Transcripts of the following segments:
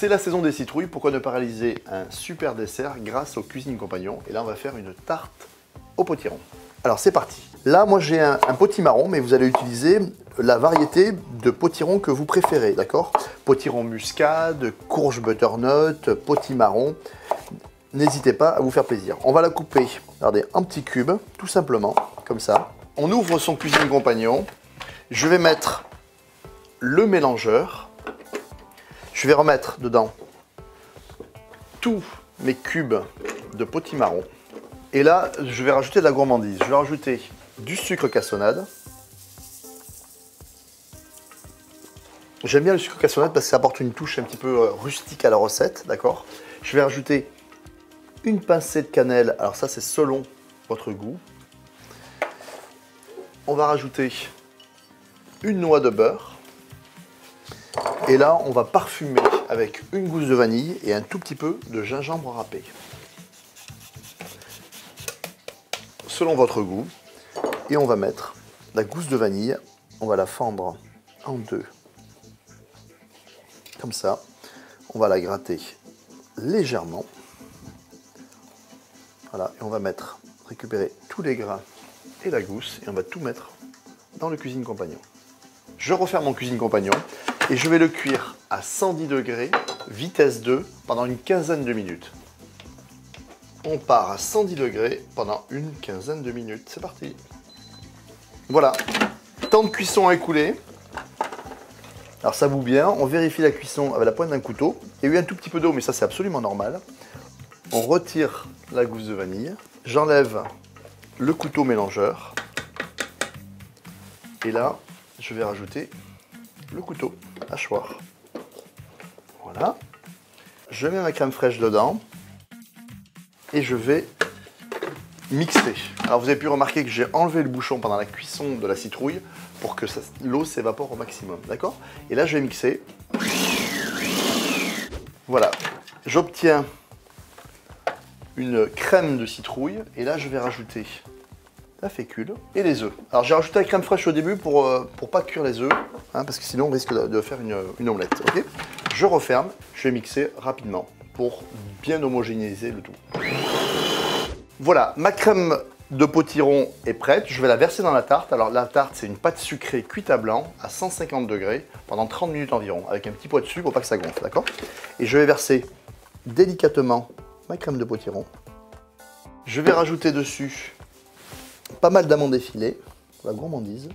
C'est la saison des citrouilles, pourquoi ne pas réaliser un super dessert grâce aux Cuisine Compagnon. Et là on va faire une tarte au potiron. Alors c'est parti. Là moi j'ai un potimarron, mais vous allez utiliser la variété de potiron que vous préférez, d'accord? Potiron muscade, courge butternut, potimarron. N'hésitez pas à vous faire plaisir. On va la couper, regardez, en petits cubes, tout simplement, comme ça. On ouvre son Cuisine Compagnon. Je vais mettre le mélangeur. Je vais remettre dedans tous mes cubes de potimarron. Et là, je vais rajouter de la gourmandise. Je vais rajouter du sucre cassonade. J'aime bien le sucre cassonade parce que ça apporte une touche un petit peu rustique à la recette, d'accord? Je vais rajouter une pincée de cannelle, alors ça c'est selon votre goût. On va rajouter une noix de beurre. Et là, on va parfumer avec une gousse de vanille et un tout petit peu de gingembre râpé. Selon votre goût. Et on va mettre la gousse de vanille. On va la fendre en deux. Comme ça. On va la gratter légèrement. Voilà, et on va mettre, récupérer tous les grains et la gousse, et on va tout mettre dans le Cuisine Compagnon. Je referme mon Cuisine Compagnon et je vais le cuire à 110 degrés, vitesse 2, pendant une quinzaine de minutes. On part à 110 degrés pendant une quinzaine de minutes. C'est parti. Voilà, temps de cuisson à écouler. Alors ça bout bien, on vérifie la cuisson avec la pointe d'un couteau. Il y a eu un tout petit peu d'eau, mais ça c'est absolument normal. On retire la gousse de vanille, j'enlève le couteau mélangeur et là je vais rajouter le couteau hachoir. Voilà, je mets ma crème fraîche dedans et je vais mixer. Alors vous avez pu remarquer que j'ai enlevé le bouchon pendant la cuisson de la citrouille pour que l'eau s'évapore au maximum, d'accord? Et là je vais mixer. Voilà, j'obtiens une crème de citrouille et là je vais rajouter la fécule et les œufs. Alors j'ai rajouté la crème fraîche au début pour pas cuire les œufs, hein, parce que sinon on risque de faire une omelette. Okay, je referme, je vais mixer rapidement pour bien homogénéiser le tout. Voilà, ma crème de potiron est prête, je vais la verser dans la tarte. Alors la tarte c'est une pâte sucrée cuite à blanc à 150 degrés pendant 30 minutes environ, avec un petit poids de sucre pour pas que ça gonfle, d'accord? Et je vais verser délicatement ma crème de potiron. Je vais rajouter dessus pas mal d'amandes effilées, la gourmandise.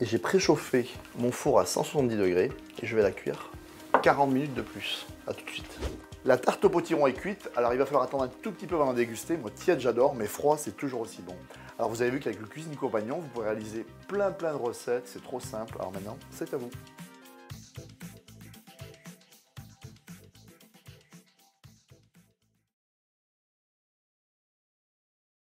Et j'ai préchauffé mon four à 170 degrés et je vais la cuire 40 minutes de plus. À tout de suite. La tarte au potiron est cuite, alors il va falloir attendre un tout petit peu avant de la déguster. Moi, tiède j'adore, mais froid c'est toujours aussi bon. Alors vous avez vu qu'avec le Cuisine Compagnon, vous pouvez réaliser plein de recettes, c'est trop simple. Alors maintenant, c'est à vous.